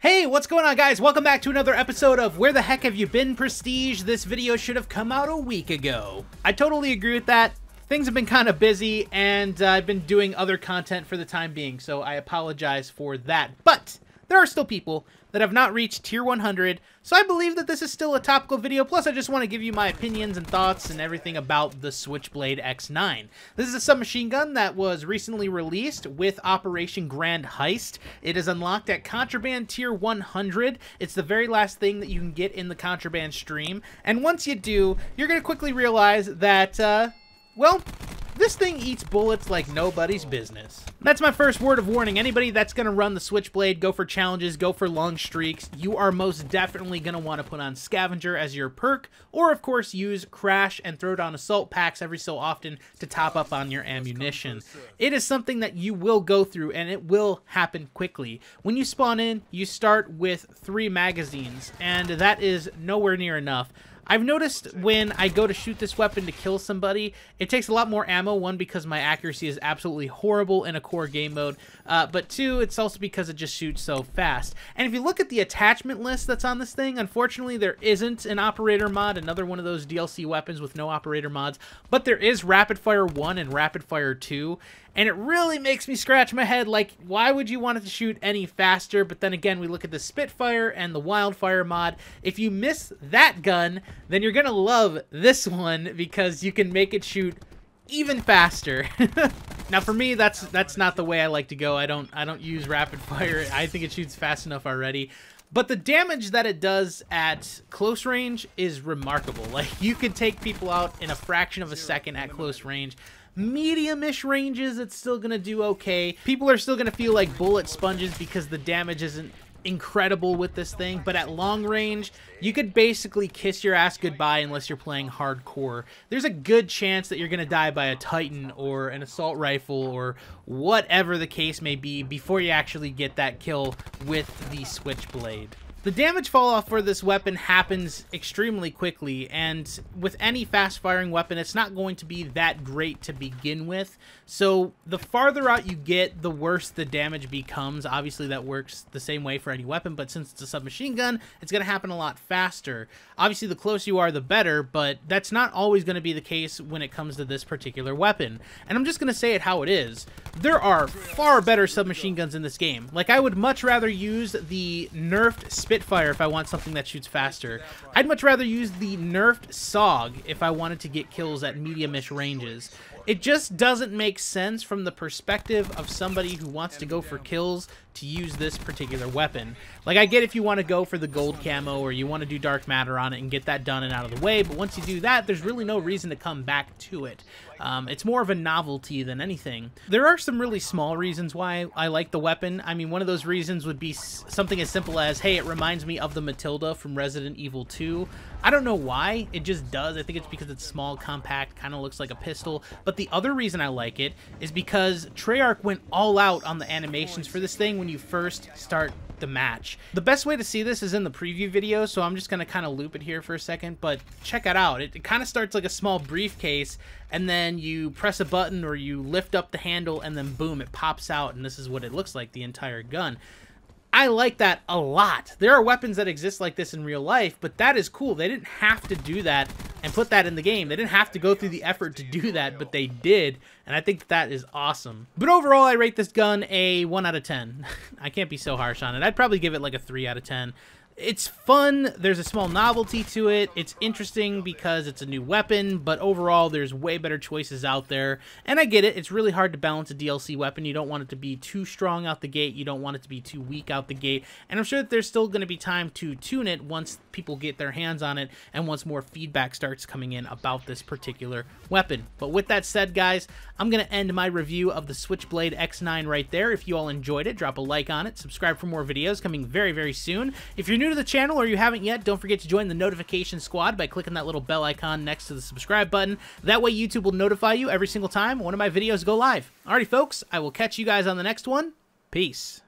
Hey, what's going on, guys? Welcome back to another episode of Where the Heck Have You Been Prestige. This video should have come out a week ago. I totally agree with that. Things have been kind of busy, and I've been doing other content for the time being, so I apologize for that. But there are still people that have not reached tier 100, so I believe that this is still a topical video. Plus, I just want to give you my opinions and thoughts and everything about the Switchblade X9. This is a submachine gun that was recently released with Operation Grand Heist. It is unlocked at Contraband tier 100. It's the very last thing that you can get in the Contraband stream. And once you do, you're going to quickly realize that, well, this thing eats bullets like nobody's business. That's my first word of warning. Anybody that's going to run the Switchblade, go for challenges, go for long streaks, you are most definitely going to want to put on Scavenger as your perk, or of course use Crash and throw down Assault Packs every so often to top up on your ammunition. It is something that you will go through, and it will happen quickly. When you spawn in, you start with 3 magazines, and that is nowhere near enough. I've noticed when I go to shoot this weapon to kill somebody, it takes a lot more ammo. One, because my accuracy is absolutely horrible in a core game mode, but two, it's also because it just shoots so fast. And if you look at the attachment list that's on this thing, unfortunately there isn't an operator mod, another one of those DLC weapons with no operator mods, but there is Rapid Fire 1 and Rapid Fire 2, and it really makes me scratch my head, like, why would you want it to shoot any faster? But then again, we look at the Spitfire and the Wildfire mod. If you miss that gun, then you're gonna love this one because you can make it shoot even faster. Now for me, that's not the way I like to go. I don't use rapid fire. I think it shoots fast enough already. But the damage that it does at close range is remarkable. Like, you can take people out in a fraction of a second at close range. Medium-ish ranges, it's still gonna do okay. People are still gonna feel like bullet sponges because the damage isn't incredible with this thing, but at long range you could basically kiss your ass goodbye. Unless you're playing hardcore, there's a good chance that you're gonna die by a Titan or an assault rifle or whatever the case may be before you actually get that kill with the Switchblade. The damage falloff for this weapon happens extremely quickly, and with any fast-firing weapon, it's not going to be that great to begin with. So the farther out you get, the worse the damage becomes. Obviously, that works the same way for any weapon, but since it's a submachine gun, it's going to happen a lot faster. Obviously, the closer you are, the better, but that's not always going to be the case when it comes to this particular weapon. And I'm just going to say it how it is. There are far better submachine guns in this game. Like, I would much rather use the nerfed Spitfire if I want something that shoots faster. I'd much rather use the nerfed SOG if I wanted to get kills at medium-ish ranges. It just doesn't make sense from the perspective of somebody who wants to go for kills to use this particular weapon. Like, I get if you want to go for the gold camo or you want to do dark matter on it and get that done and out of the way, but once you do that, there's really no reason to come back to it. It's more of a novelty than anything. There are some really small reasons why I like the weapon. I mean, one of those reasons would be something as simple as, hey, it reminds me of the Matilda from Resident Evil 2. I don't know why, it just does. I think it's because it's small, compact, kind of looks like a pistol. But the other reason I like it is because Treyarch went all out on the animations for this thing when you first start the match. The best way to see this is in the preview video, so I'm just going to kind of loop it here for a second, but check it out. It kind of starts like a small briefcase, and then you press a button or you lift up the handle, and then boom, it pops out, and this is what it looks like, the entire gun. I like that a lot. There are weapons that exist like this in real life, but that is cool. They didn't have to do that and put that in the game. They didn't have to go through the effort to do that, but they did, and I think that is awesome. But overall, I rate this gun a 1 out of 10. I can't be so harsh on it. I'd probably give it like a 3 out of 10. It's fun, there's a small novelty to it, it's interesting because it's a new weapon, but overall there's way better choices out there. And I get it, it's really hard to balance a DLC weapon. You don't want it to be too strong out the gate, you don't want it to be too weak out the gate, and I'm sure that there's still going to be time to tune it once people get their hands on it and once more feedback starts coming in about this particular weapon. But with that said, guys, I'm going to end my review of the Switchblade X9 right there. If you all enjoyed it, drop a like on it, subscribe for more videos coming very, very soon. If you're new to the channel or you haven't yet, don't forget to join the notification squad by clicking that little bell icon next to the subscribe button. That way YouTube will notify you every single time one of my videos go live. Alrighty folks, I will catch you guys on the next one. Peace.